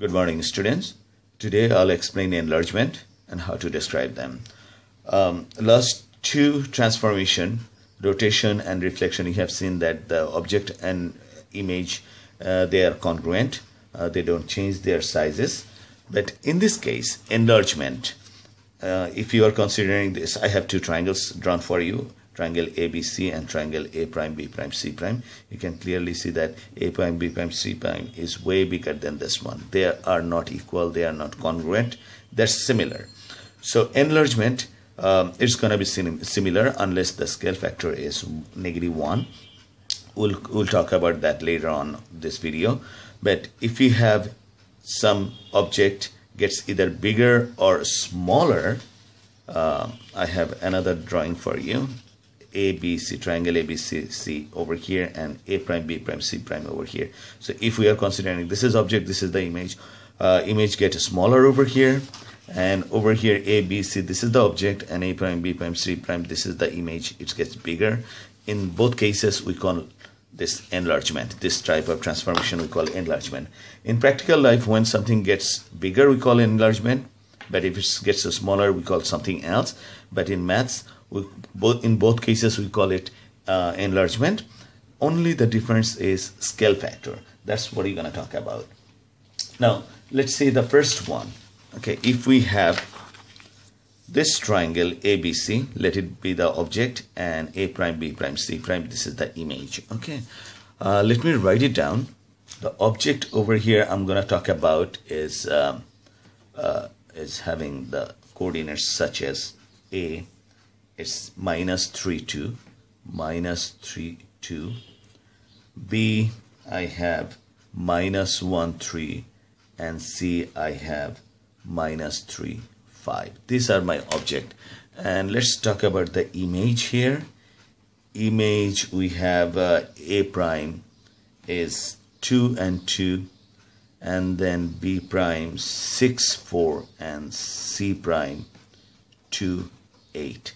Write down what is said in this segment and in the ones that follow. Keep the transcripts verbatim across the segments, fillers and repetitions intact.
Good morning, students. Today I'll explain enlargement and how to describe them. Um, last two transformation, rotation and reflection, you have seen that the object and image, uh, they are congruent. Uh, they don't change their sizes. But in this case, enlargement, uh, if you are considering this, I have two triangles drawn for you. Triangle A B C and triangle A prime B prime C prime. You can clearly see that A prime B prime C prime is way bigger than this one. They are not equal. They are not congruent. They're similar. So enlargement, um, it's going to be sim similar unless the scale factor is negative one. We'll we'll talk about that later on this video. But if you have some object gets either bigger or smaller, uh, I have another drawing for you. A B C, triangle A B C C over here and A prime B prime C prime over here. So if we are considering this is object, this is the image, uh, image gets smaller over here, and over here A B C, this is the object, and A prime B prime C prime, this is the image, it gets bigger. In both cases we call this enlargement. This type of transformation we call enlargement. In practical life, when something gets bigger we call enlargement, but if it gets smaller we call something else. But in maths, We both in both cases we call it uh, enlargement. Only the difference is scale factor. That's what you're going to talk about. Now let's see the first one. Okay, if we have this triangle A B C, let it be the object, and A prime B prime C prime, this is the image. Okay, uh, let me write it down. The object over here I'm going to talk about is um, uh, is having the coordinates such as A. It's minus three, two, minus three, two. B, I have minus one, three. And C, I have minus three, five. These are my object. And let's talk about the image here. Image, we have uh, A prime is two and two. And then B prime, six, four. And C prime, two, eight.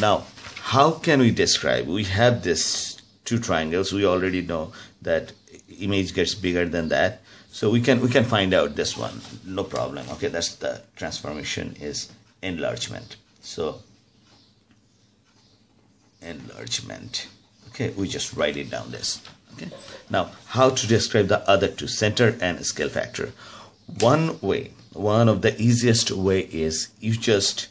Now, how can we describe? We have this two triangles. We already know that image gets bigger than that. So we can we can find out this one. No problem. Okay, that's the transformation is enlargement. So enlargement. Okay, we just write it down this. Okay. Now, how to describe the other two, center and scale factor? One way, one of the easiest way is you just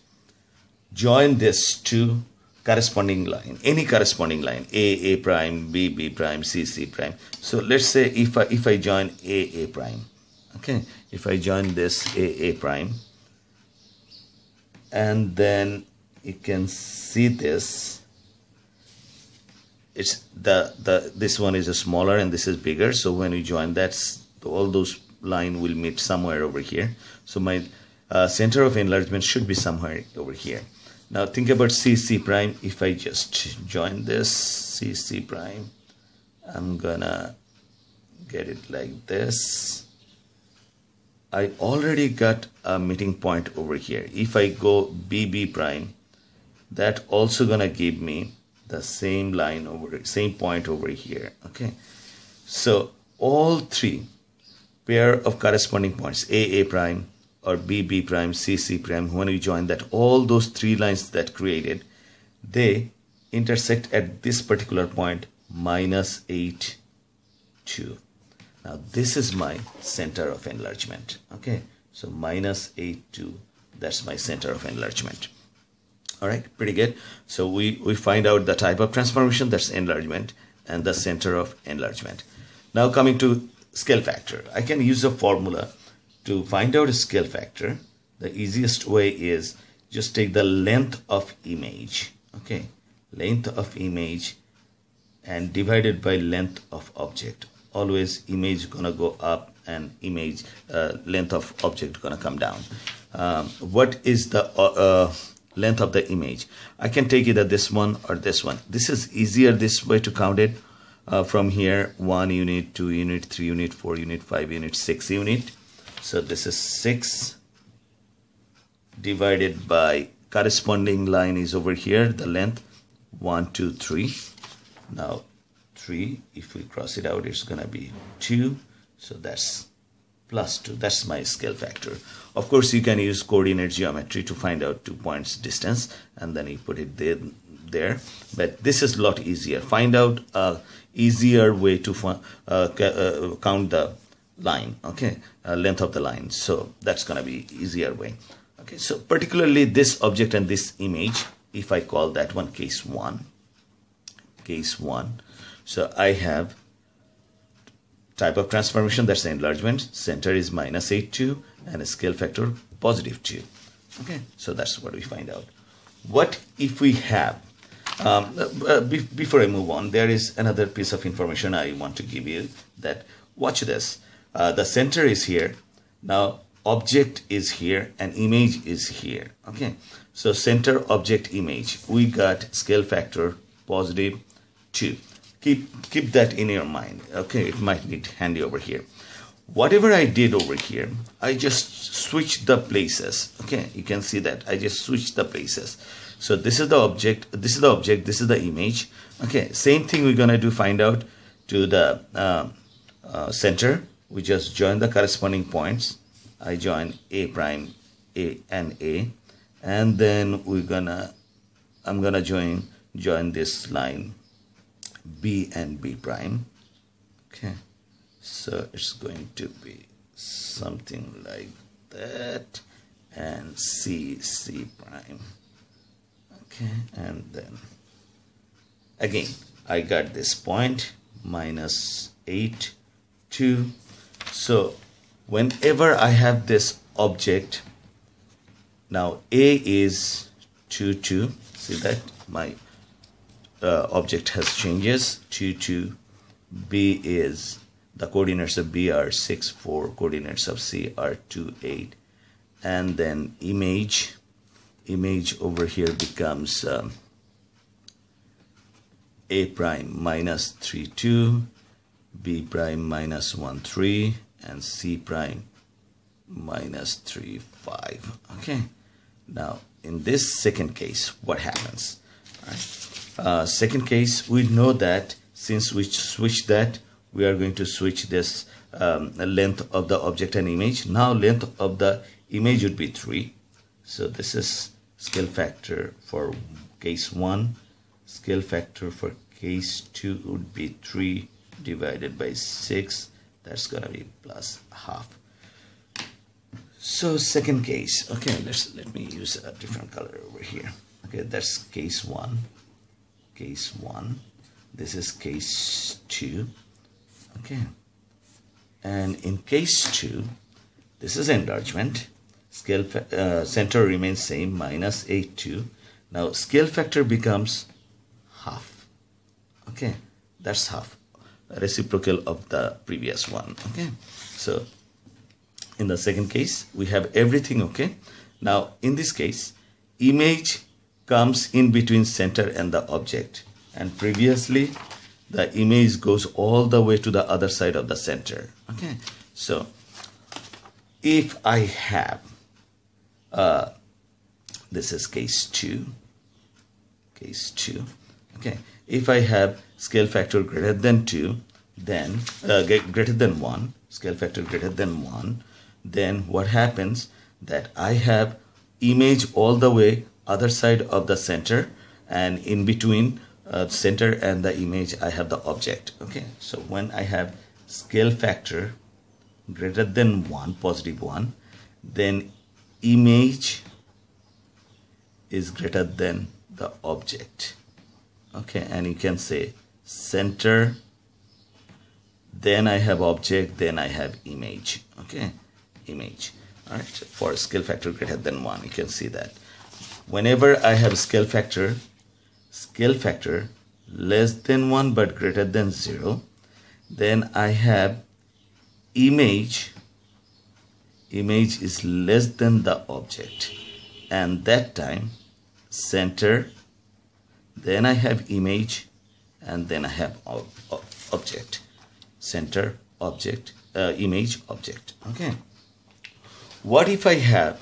join this to corresponding line, any corresponding line, A, A prime, B, B prime, C, C prime. So let's say if I, if I join A, A prime, okay, if I join this A, A prime, and then you can see this, it's the, the, this one is a smaller and this is bigger. So when you join that, all those line will meet somewhere over here. So my uh, center of enlargement should be somewhere over here. Now think about C, C prime. If I just join this C, C prime, I'm gonna get it like this. I already got a meeting point over here. If I go B, B prime, that also gonna give me the same line over, same point over here. Okay, so all three pair of corresponding points, A, A prime, or B, B prime, C, C prime, when we join that, all those three lines that created, they intersect at this particular point, minus eight, two. Now this is my center of enlargement. Okay, so minus eight, two, that's my center of enlargement. All right, pretty good. So we, we find out the type of transformation, that's enlargement, and the center of enlargement. Now coming to scale factor, I can use a formula to find out a scale factor. The easiest way is just take the length of image, okay, length of image and divided by length of object. Always image gonna go up and image uh, length of object gonna come down. Um, what is the uh, uh, length of the image? I can take either this one or this one. This is easier this way to count it uh, from here, one unit, two unit, three unit, four unit, five unit, six unit. So this is six divided by corresponding line is over here, the length, one, two, three. Now three, if we cross it out, it's going to be two. So that's plus two. That's my scale factor. Of course, you can use coordinate geometry to find out two points distance, and then you put it there, there. But this is a lot easier. Find out a easier way to uh, uh, count the line, okay, uh, length of the line. So that's gonna be easier way. Okay, so particularly this object and this image, if I call that one case one, case one. So I have type of transformation, that's the enlargement, center is minus eight two, and a scale factor positive two. Okay, so that's what we find out. What if we have, um, uh, be before I move on, there is another piece of information I want to give you, that watch this, uh, the center is here, now object is here and image is here. Okay, so center, object, image, we got scale factor positive two. Keep, keep that in your mind. Okay, it might need handy over here. Whatever I did over here, I just switched the places. Okay, you can see that. I just switched the places. So this is the object, this is the object, this is the image. Okay, same thing we're going to do, find out to the uh, uh, center. We just join the corresponding points. I join A prime, A and A. And then we're going to, I'm going to join, join this line. B and B prime. Okay, so it's going to be something like that, and C, C prime. Okay, and then again I got this point minus eight two. So whenever I have this object, now A is two two, see that my Uh, object has changes two two. B is the coordinates of B are six four, coordinates of C are two eight, and then image image over here becomes um, A prime minus three two, B prime minus one three, and C prime minus three five. Okay, now in this second case what happens? All right. Uh, second case, we know that since we switch that, we are going to switch this um, length of the object and image. Now length of the image would be three. So this is scale factor for case one. Scale factor for case two would be three divided by six. That's gonna be plus half. So second case, okay, let's let me use a different color over here. Okay, that's case one. Case one, this is case two. Okay, and in case two, this is enlargement. Scale uh, center remains same, minus eight two. Now scale factor becomes half. Okay, that's half, reciprocal of the previous one. Okay, so in the second case we have everything. Okay, now in this case image comes in between center and the object, and previously the image goes all the way to the other side of the center. Okay, so if I have uh, this is case two, case two. Okay, if I have scale factor greater than two, then uh, greater than one, scale factor greater than one, then what happens that I have image all the way other side of the center, and in between uh, center and the image I have the object. Okay, so when I have scale factor greater than one, positive one, then image is greater than the object. Okay, and you can say center, then I have object, then I have image. Okay, image. All right, for scale factor greater than one, you can see that whenever I have scale factor, scale factor less than one but greater than zero, then I have image, image is less than the object, and that time center, then I have image, and then I have ob ob object, center, object, uh, image, object. Okay, what if I have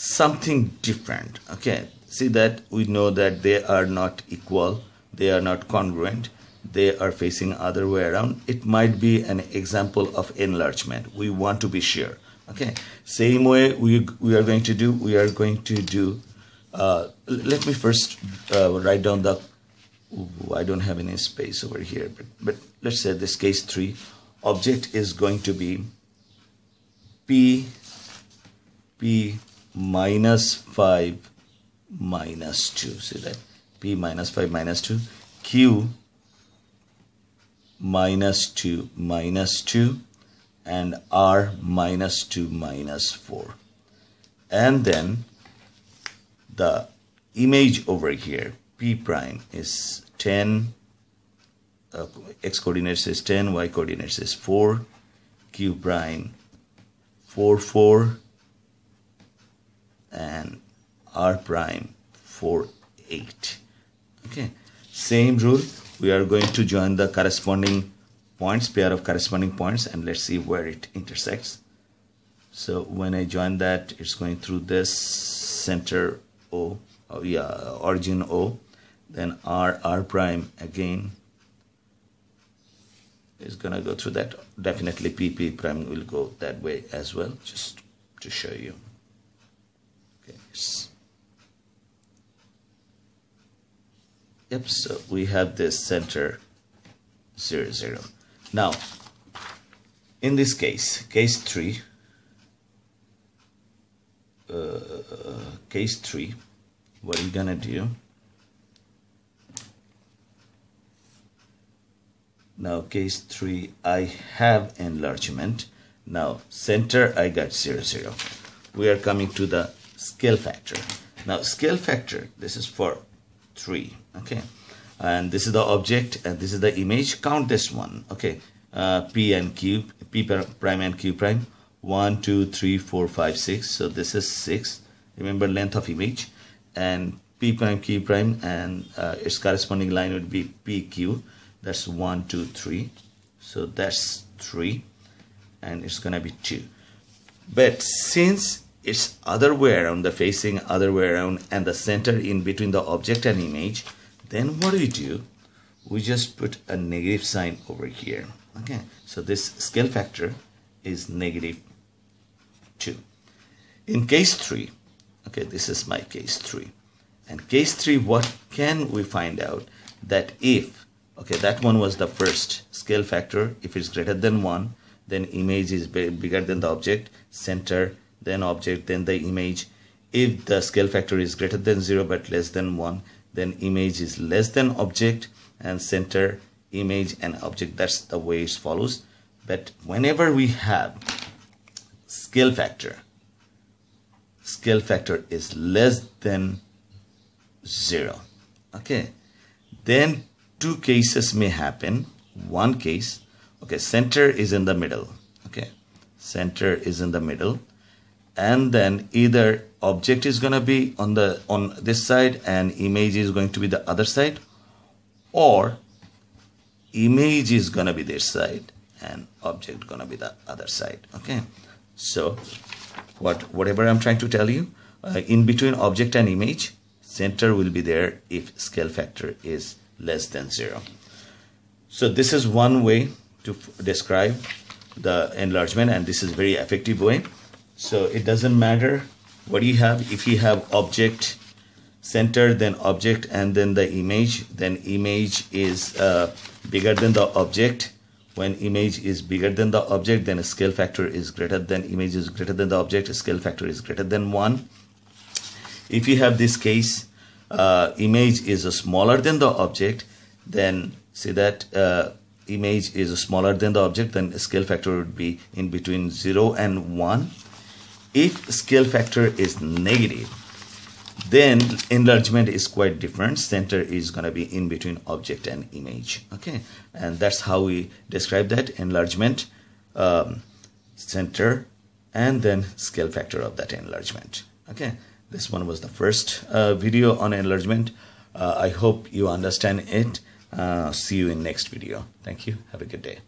something different? Okay, see that we know that they are not equal, they are not congruent. they are facing other way around. It might be an example of enlargement. We want to be sheer. Okay, same way we, we are going to do, we are going to do, uh, let me first uh, write down the, ooh, I don't have any space over here, but, but let's say this case three, object is going to be P, P minus five minus two, see that? P minus five minus two, Q minus two minus two, and R minus two minus four. And then the image over here, P prime is ten, uh, X coordinates is ten, Y coordinates is four, Q prime four, four, and R prime four, eight. Okay, same rule, we are going to join the corresponding points, pair of corresponding points, and let's see where it intersects. So when I join that, it's going through this center O, oh yeah, origin O, then R, R prime again is gonna go through that. Definitely P, P prime will go that way as well, just to show you. Okay, yep, so we have this center zero, zero. Now, in this case, case three, uh, case three, what are you gonna do? Now, case three, I have enlargement. Now, center, I got zero, zero. We are coming to the scale factor. Now, scale factor, this is for three, okay? And this is the object, and this is the image. Count this one, okay? Uh, P and Q, P prime and Q prime. One, two, three, four, five, six. So this is six. Remember length of image, and P prime, Q prime, and uh, its corresponding line would be P Q. That's one, two, three. So that's three, and it's gonna be two. But since it's other way around, the facing other way around, and the center in between the object and image, then what do we do? We just put a negative sign over here. Okay, so this scale factor is negative two. In case three, okay, this is my case three. And case three, what can we find out? That if, okay, that one was the first scale factor. If it's greater than one, then image is bigger than the object, center, then object, then the image. If the scale factor is greater than zero but less than one, then image is less than object, and center, image, and object. That's the way it follows. But whenever we have scale factor, scale factor is less than zero, okay, then two cases may happen. One case, okay, center is in the middle, okay, center is in the middle, and then either object is going to be on the on this side and image is going to be the other side, or image is going to be this side and object going to be the other side. Okay, so what whatever I'm trying to tell you, uh, in between object and image, center will be there if scale factor is less than zero. So this is one way to describe the enlargement, and this is very effective way. So it doesn't matter what do you have. If you have object, center, then object, and then the image, then image is uh, bigger than the object. When image is bigger than the object, then a scale factor is greater than image is greater than the object, a scale factor is greater than one. If you have this case, uh, image is smaller than the object, then see that uh, image is smaller than the object, then a scale factor would be in between zero and one. If scale factor is negative, then enlargement is quite different. Center is going to be in between object and image. Okay, and that's how we describe that enlargement, um, center, and then scale factor of that enlargement. Okay, this one was the first uh, video on enlargement. Uh, I hope you understand it. Uh, see you in next video. Thank you. Have a good day.